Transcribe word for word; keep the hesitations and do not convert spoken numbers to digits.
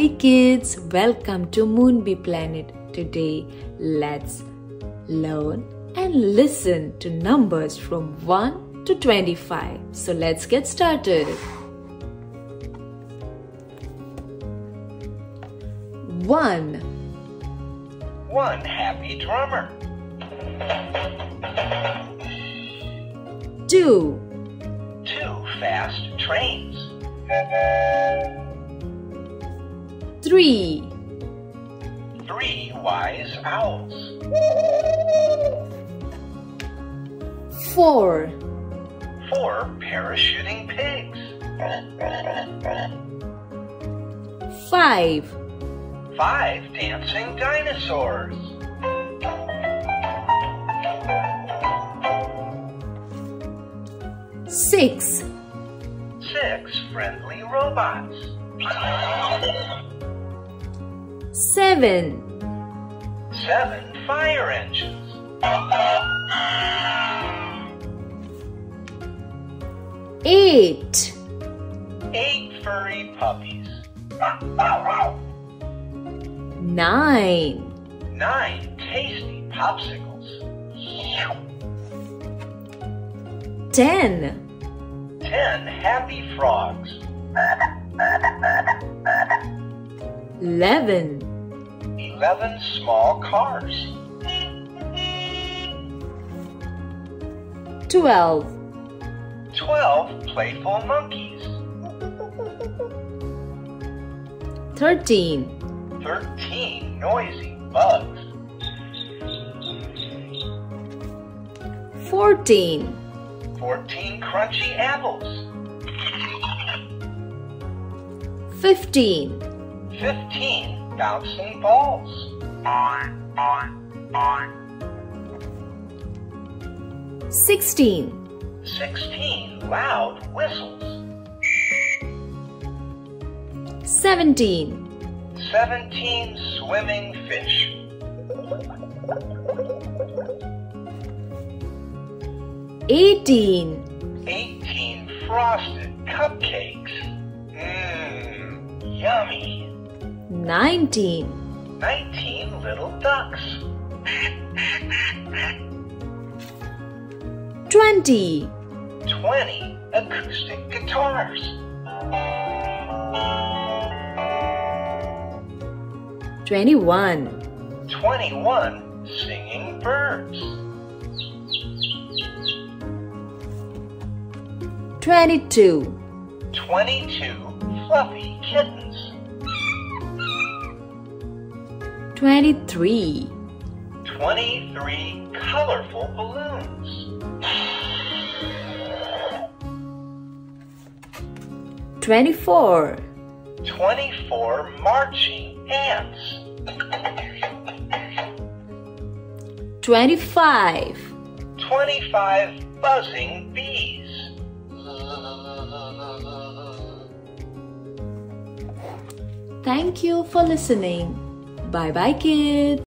Hi kids, welcome to Moon Bee Planet. Today, let's learn and listen to numbers from one to twenty-five. So let's get started. One. One happy drummer. Two. Two fast trains. Three. Three wise owls. Four. Four parachuting pigs. Five. Five dancing dinosaurs. Six. Six friendly robots. Seven. Seven fire engines. Eight. Eight furry puppies. Nine. Nine tasty popsicles. Ten. Ten happy frogs. Eleven. Eleven small cars. Twelve. Twelve playful monkeys. Thirteen. Thirteen noisy bugs. Fourteen. Fourteen crunchy apples. Fifteen. Fifteen bouncing balls. Sixteen. Sixteen loud whistles. Seventeen. Seventeen swimming fish. Eighteen. Eighteen frosted cupcakes. Mmm, yummy. Nineteen. Nineteen little ducks. Twenty. Twenty acoustic guitars. Twenty-one. Twenty-one singing birds. Twenty-two. Twenty-two fluffy kittens. Twenty-three. Twenty-three colorful balloons. Twenty-four. Twenty-four marching ants. Twenty-five. Twenty-five buzzing bees. Thank you for listening. Bye bye, kids.